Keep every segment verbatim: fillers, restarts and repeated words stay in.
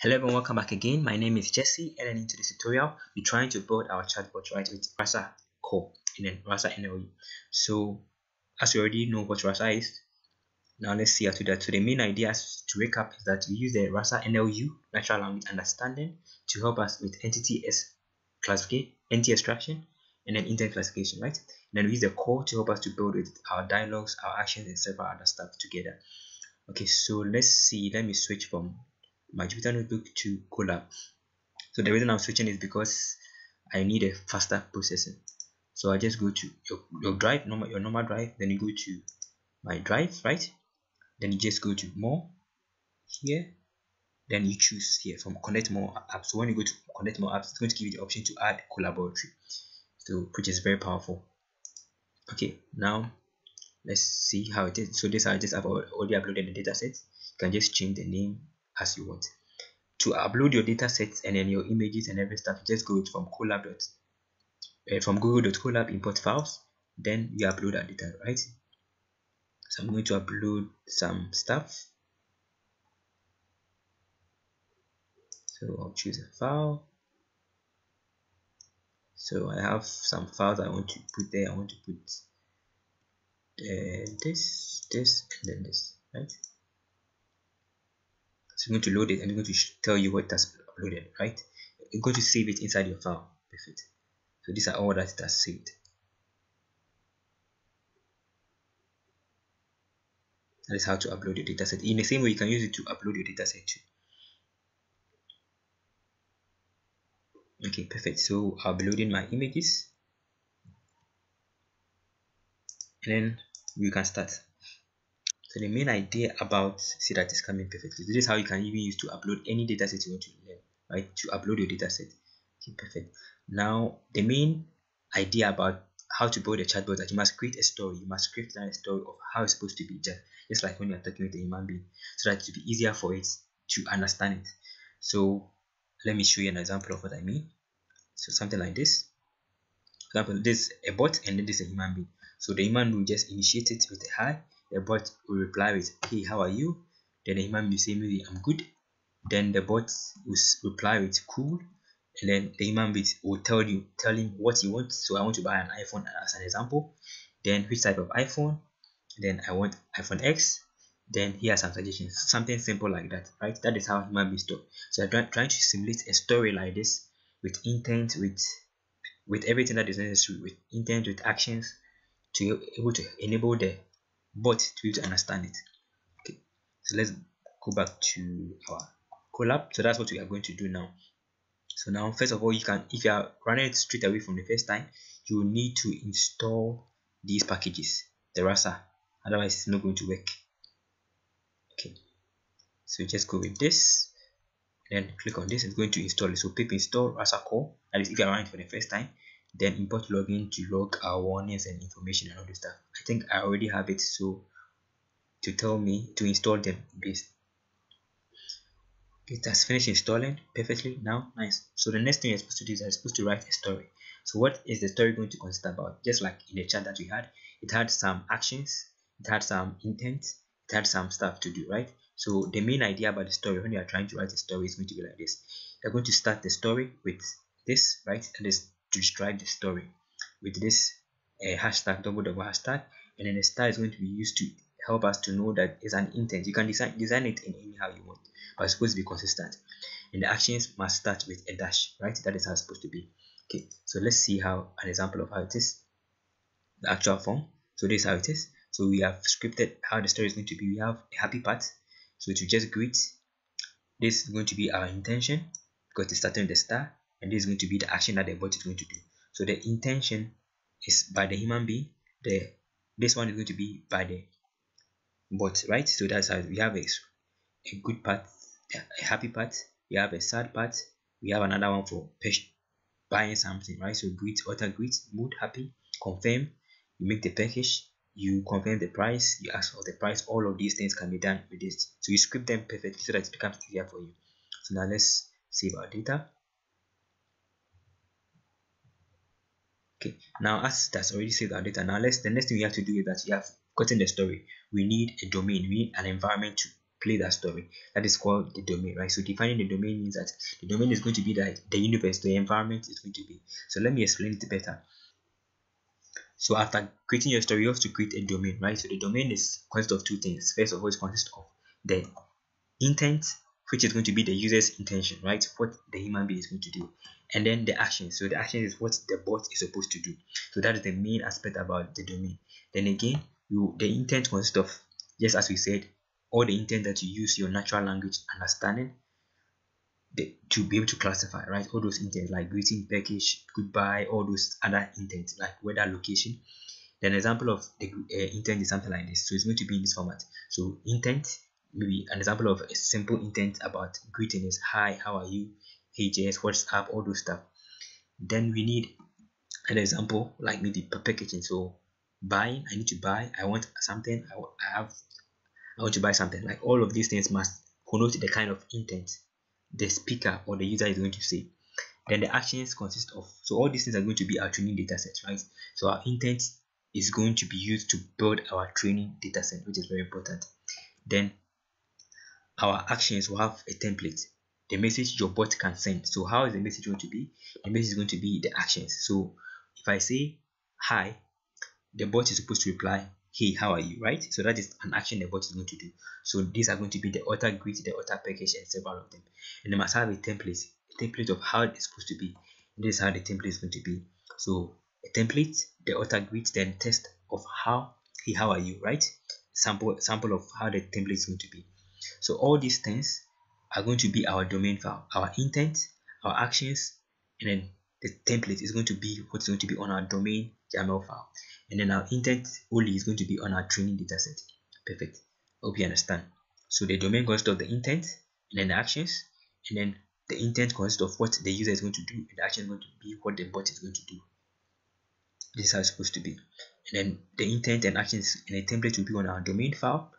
Hello everyone, welcome back again. My name is Jesse, and in today's tutorial, we're trying to build our chatbot right with Rasa Core and then Rasa N L U. So, as you already know what Rasa is, now let's see how to do that. So, the main idea to recap is that we use the Rasa N L U, Natural Language Understanding, to help us with entity S classification, entity extraction, and then intent classification, right? And then we use the core to help us to build with our dialogues, our actions, and several other stuff together. Okay, so let's see. Let me switch from my Jupyter notebook to Colab. So the reason I'm switching is because I need a faster processing. So I just go to your, your drive, normal, your normal drive, then you go to my drive, right? Then you just go to more here, then you choose here from connect more apps. So when you go to connect more apps, it's going to give you the option to add collaboratory, so which is very powerful. Okay, now let's see how it is. So this I just have already uploaded the data sets. You can just change the name as you want. To upload your data sets and then your images and every stuff, just go from Colab dot uh, from google dot colab, import files, then you upload our data, right? So I'm going to upload some stuff, so I'll choose a file. So I have some files I want to put there. I want to put uh, this this and then this, right? So I'm going to load it and I'm going to tell you what that's uploaded, right? You're going to save it inside your file. Perfect. So these are all that that's saved. That is how to upload your data set. In the same way, you can use it to upload your data set too. Okay, perfect. So I'll be loading my images. And then we can start. So the main idea about, see that is coming perfectly. This is how you can even use to upload any data set you want to learn, right? To upload your data set. Okay, perfect. Now the main idea about how to build a chatbot, that you must create a story. You must create a story of how it's supposed to be, just, just like when you're talking with a human being, so that it will be easier for it to understand it. So let me show you an example of what I mean. So something like this. For example, this is a bot and then this is a human being. So the human will just initiate it with a hi. The bot will reply with, hey, how are you? Then the human will say, maybe I'm good. Then the bot will reply with, cool. And then the human will tell you, tell him what you want. So I want to buy an iPhone as an example. Then which type of iPhone? Then I want iPhone X. Then here are some suggestions. Something simple like that, right? That is how human beings talk. So I'm trying to simulate a story like this with intent, with, with everything that is necessary, with intent, with actions, to be able to enable the bot to be able to understand it. Okay, so let's go back to our Colab. So that's what we are going to do now. So now, first of all, you can, if you are running it straight away from the first time, you will need to install these packages, the Rasa, otherwise it's not going to work. Okay, so just go with this, then click on this. It's going to install it. So pip install Rasa Core, that is if you are running it for the first time. Then import login to log our warnings and information and all this stuff. I think I already have it, so to tell me to install them based. It has finished installing perfectly now. Nice. So the next thing you're supposed to do is you're supposed to write a story. So what is the story going to consist about? Just like in the chat that we had, it had some actions, it had some intent, it had some stuff to do, right? So the main idea about the story, when you are trying to write a story, is going to be like this. You're going to start the story with this, right? And this to describe the story with this uh, hashtag, double double hashtag, and then the star is going to be used to help us to know that it's an intent. You can design design it in any how you want, but it's supposed to be consistent. And the actions must start with a dash, right? That is how it's supposed to be. Okay, so let's see how an example of how it is, the actual form. So this is how it is. So we have scripted how the story is going to be. We have a happy part, so to just greet. This is going to be our intention because it's starting with the star. And this is going to be the action that the bot is going to do. So the intention is by the human being. The this one is going to be by the bot, right? So that's how we have a, a good part, a happy part. We have a sad part. We have another one for buying something, right? So greet, auto greet, mood, happy, confirm. You make the package. You confirm the price. You ask for the price. All of these things can be done with this. So you script them perfectly so that it becomes easier for you. So now let's save our data. Okay, now as that's already saved our data, now let's the next thing we have to do is that we have gotten the story. We need a domain, we need an environment to play that story. That is called the domain, right? So defining the domain means that the domain is going to be the, the universe, the environment is going to be. So let me explain it better. So after creating your story, you have to create a domain, right? So the domain is consists of two things. First of all, it consists of the intent, which is going to be the user's intention, right? What the human being is going to do. And then the action. So the action is what the bot is supposed to do. So that is the main aspect about the domain. Then again, you the intent consists of, just as we said, all the intent that you use your natural language understanding the, to be able to classify, right? All those intents like greeting, package, goodbye, all those other intents like weather, location. Then an example of the uh, intent is something like this. So it's going to be in this format. So intent, maybe an example of a simple intent about greeting is hi, how are you, hey J S, what's up, all those stuff. Then we need an example like maybe packaging. So buying, I need to buy, I want something, I, I have I want to buy something. Like all of these things must connote the kind of intent the speaker or the user is going to say. Then the actions consist of, so all these things are going to be our training data set, right? So our intent is going to be used to build our training data set, which is very important. Then our actions will have a template, the message your bot can send. So how is the message going to be? The message is going to be the actions. So if I say hi, the bot is supposed to reply, hey, how are you, right? So that is an action the bot is going to do. So these are going to be the author greet, the author package, and several of them. And they must have a template, a template of how it's supposed to be. And this is how the template is going to be. So a template, the author greet, then test of how, hey, how are you, right? Sample, sample of how the template is going to be. So all these things are going to be our domain file, our intent, our actions, and then the template is going to be what's going to be on our domain X M L file. And then our intent only is going to be on our training data set. Perfect. Hope you understand. So the domain consists of the intent, and then the actions, and then the intent consists of what the user is going to do, and the action is going to be what the bot is going to do. This is how it's supposed to be. And then the intent and actions and the template will be on our domain file,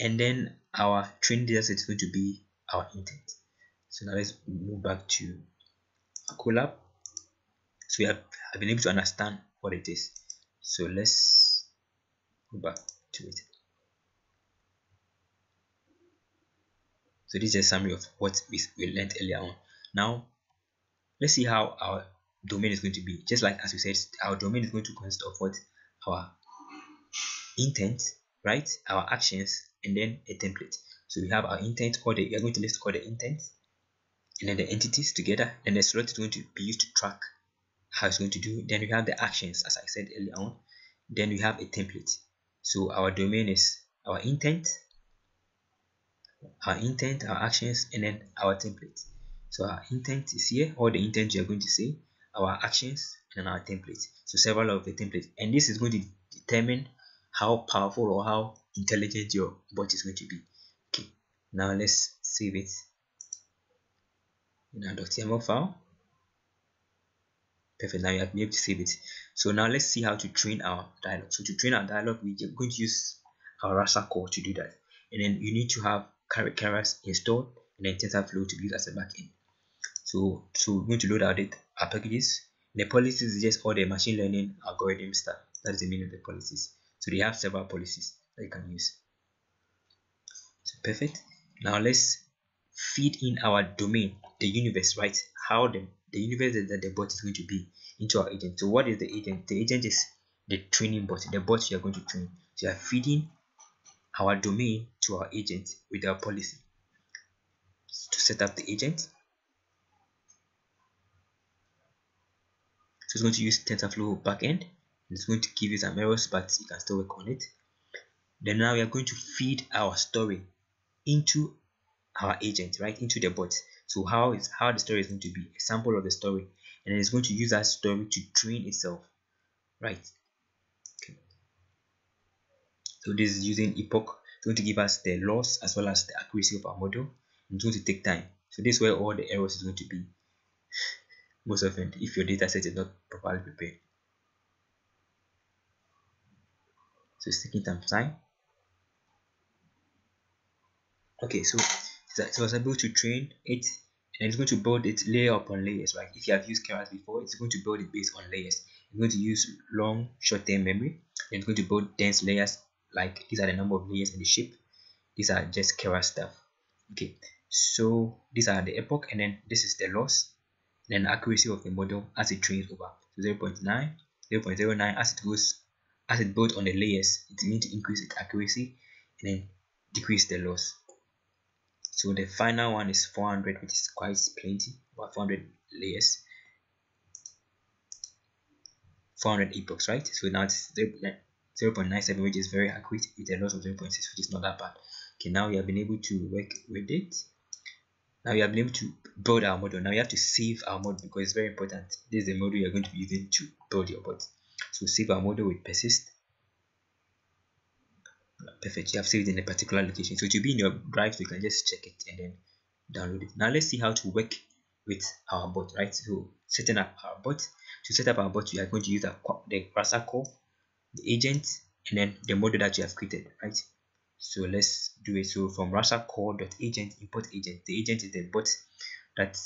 and then our training data set is going to be our intent. So now let's move back to Colab. So we have, have been able to understand what it is. So let's go back to it. So this is a summary of what we, we learned earlier on. Now let's see how our domain is going to be. Just like as we said, our domain is going to consist of what? Our intent, right? Our actions, and then a template. So we have our intent, or the, we are going to list all the intent, and then the entities together. Then the slot is going to be used to track how it's going to do. Then we have the actions, as I said earlier on. Then we have a template. So our domain is our intent, our intent, our actions, and then our template. So our intent is here, all the intent you are going to say, our actions, and then our template. So several of the templates, and this is going to determine how powerful or how intelligent your bot is going to be. Okay, now let's save it in our .xml file. Perfect. Now you have been able to save it. So now let's see how to train our dialogue. So to train our dialogue, we're going to use our Rasa Core to do that. And then you need to have Keras installed, and then TensorFlow to be used as a backend. So, so we're going to load our data, our packages. The policies is just all the machine learning algorithm stuff. That is the meaning of the policies. So they have several policies that you can use. So perfect. Now let's feed in our domain, the universe, right? How the the universe that the bot is going to be into our agent. So what is the agent? The agent is the training bot, the bot you are going to train. So you are feeding our domain to our agent with our policy. So to set up the agent, so it's going to use TensorFlow backend, and it's going to give you some errors, but you can still work on it. Then now we are going to feed our story into our agent, right, into the bot. So how is how the story is going to be, a sample of the story, and it's going to use that story to train itself, right? Okay. So this is using epoch. It's going to give us the loss as well as the accuracy of our model. It's going to take time. So this is where all the errors is going to be most often if your data set is not properly prepared. So it's taking some time. Okay, so that was able to train it, and it's going to build it layer upon layers, right? If you have used Keras before, it's going to build it based on layers. It's going to use long short-term memory, and it's going to build dense layers, like these are the number of layers and the shape. These are just Keras stuff. Okay, so these are the epoch, and then this is the loss, and then accuracy of the model as it trains over. So zero point nine, zero point zero nine, as it goes, as it builds on the layers, it needs to increase its accuracy and then decrease the loss. So the final one is four hundred, which is quite plenty, about four hundred layers, four hundred epochs, right? So now it's zero point nine seven, which is very accurate, with a loss of zero point six, which is not that bad. Okay, now you have been able to work with it. Now you have been able to build our model. Now you have to save our model, because it's very important. This is the model you are going to be using to build your bot. So save our model with persist. Perfect, you have saved in a particular location, so it will be in your drive, so you can just check it and then download it. Now let's see how to work with our bot, right? So setting up our bot. To set up our bot, we are going to use our, the Rasa Core, the agent, and then the model that you have created, right? So let's do it. So from Rasa Core.agent, import agent. The agent is the bot that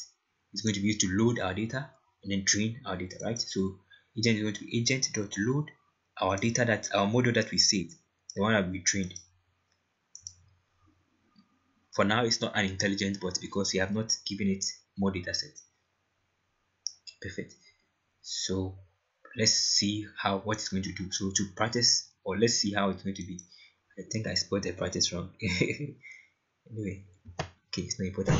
is going to be used to load our data and then train our data, right? So agent is going to be agent.load our data, that our model that we saved, the one that we trained. For now, it's not an intelligent bot because we have not given it more data sets. Perfect. So let's see how what it's going to do. So to practice, or let's see how it's going to be. I think I spelled the practice wrong. Anyway, okay, it's not important.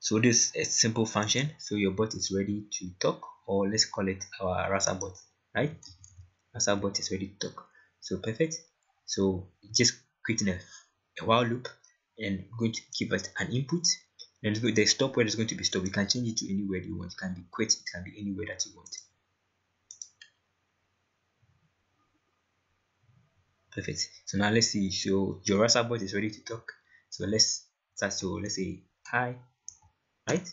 So this is a simple function. So your bot is ready to talk, or let's call it our Rasa bot, right? Rasa bot is ready to talk. So perfect. So just creating a, a while loop, and going to give us an input. And the stop word is going to be stop. You can change it to any word you want. It can be quit, it can be any word that you want. Perfect. So now let's see. So your Rasa bot is ready to talk. So let's start. So let's say hi, right?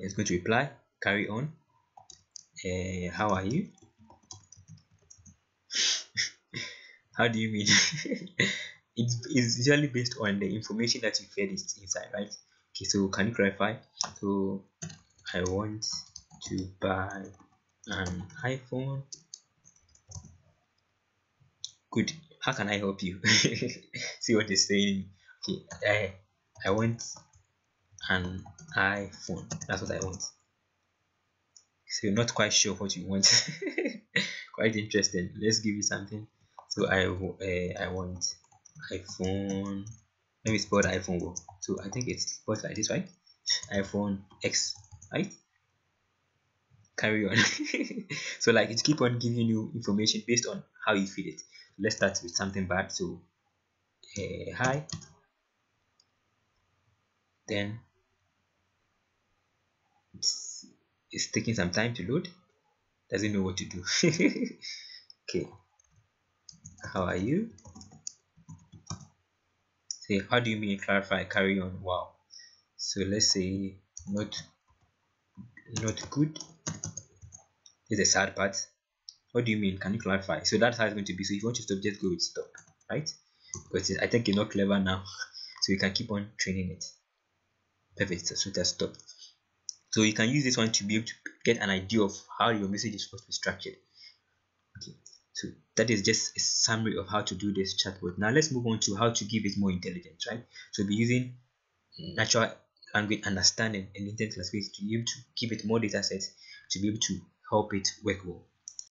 It's going to reply, carry on. Uh, how are you? How do you mean? It is usually based on the information that you fed it inside, right? Okay, so can you clarify? So I want to buy an iPhone. Good. How can I help you? See what they're saying. Okay, I, I want an iPhone. That's what I want. So you're not quite sure what you want. Quite interesting. Let's give you something. So I uh, I want iPhone. Let me spell the iPhone well. So I think it's spelled like this, right? iPhone X, right? Carry on. So like it keep on giving you information based on how you feed it. Let's start with something bad. So uh, hi, then it's, it's taking some time to load. Doesn't know what to do. Okay, how are you? Say, how do you mean? Clarify, carry on. Wow. So let's say not not good. This is a sad part. What do you mean? Can you clarify? So that's how it's going to be. So if you want to stop, just go with stop, right? Because I think you're not clever now, so you can keep on training it. Perfect. So that's stop. So you can use this one to be able to get an idea of how your message is supposed to be structured. Okay. So that is just a summary of how to do this chatbot. Now let's move on to how to give it more intelligence, right? So we'll be using natural language understanding and intent classification to be able to give it more data sets to be able to help it work well.